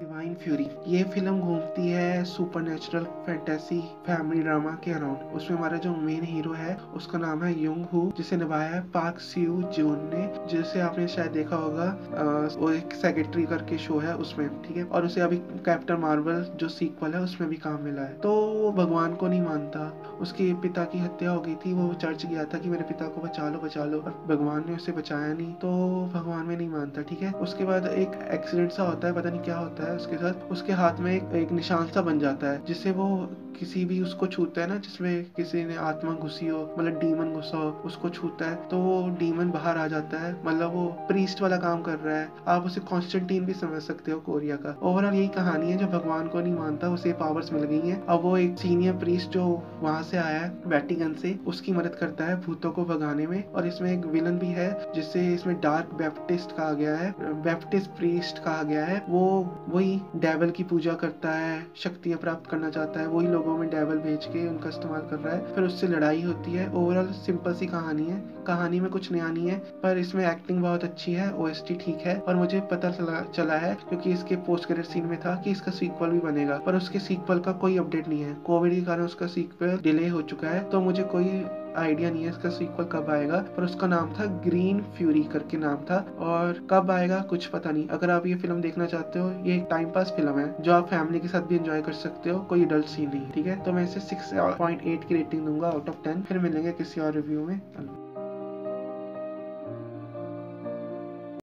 Divine fury. ये film घूमती है सुपरनेचुरल फैंटेसी फैमिली ड्रामा के अराउंड। उसमें हमारा जो मेन हीरो है उसका नाम है युंग हू, जिसे निभाया है पार्क सी जून ने, जिसे आपने शायद देखा होगा। वो एक सेक्रेटरी करके शो है उसमें, ठीक है। और उसे अभी कैप्टन मार्वल जो सीक्वल है उसमें भी काम मिला है। तो वो भगवान को नहीं मानता, उसके पिता की हत्या हो गई थी, वो चर्च गया था कि मेरे पिता को बचा लो बचा लो, भगवान ने उसे बचाया नहीं, तो भगवान में नहीं मानता, ठीक है। उसके बाद एक एक्सीडेंट सा होता है, पता नहीं क्या होता है उसके साथ, उसके हाथ में एक निशान सा बन जाता है, जिससे वो किसी भी उसको छूता है ना, जिसमें किसी ने आत्मा घुसी हो, मतलब डीमन घुसा हो, उसको छूता है तो वो डीमन बाहर आ जाता है। मतलब वो प्रीस्ट वाला काम कर रहा है, आप उसे कॉन्स्टेंटीन भी समझ सकते हो कोरिया का। ओवरऑल यही कहानी है, जो भगवान को नहीं मानता उसे पावर्स मिल गई हैं। अब वो एक सीनियर प्रीस्ट जो वहाँ से आया है वेटिकन से, उसकी मदद करता है भूतों को भगाने में। और इसमें एक विलन भी है, जिससे इसमें डार्क बैप्टिस्ट कहा गया है, बैप्टिस्ट प्रीस्ट कहा गया है। वो वही डेविल की पूजा करता है, शक्तियाँ प्राप्त करना चाहता है, वही लोगों में डेविल भेज के उनका इस्तेमाल कर रहा है, फिर उससे लड़ाई होती है। ओवरऑल सिंपल सी कहानी है, कहानी में कुछ नया नहीं है, पर इसमें एक्टिंग बहुत अच्छी है, ओएसटी ठीक है। और मुझे पता चला है क्योंकि इसके पोस्ट क्रेडिट सीन में था कि इसका सीक्वल भी बनेगा, पर उसके सीक्वल का कोई अपडेट नहीं है। कोविड के कारण उसका सीक्वल डिले हो चुका है, तो मुझे कोई आइडिया नहीं है इसका सीक्वल कब आएगा। पर उसका नाम था ग्रीन फ्यूरी करके नाम था, और कब आएगा कुछ पता नहीं। अगर आप ये फिल्म देखना चाहते हो, ये एक टाइम पास फिल्म है जो आप फैमिली के साथ भी एंजॉय कर सकते हो, कोई अडल्ट सीन नहीं, ठीक है। तो मैं इसे 6.8 की रेटिंग दूंगा आउट ऑफ 10। फिर मिलेंगे किसी और रिव्यू में।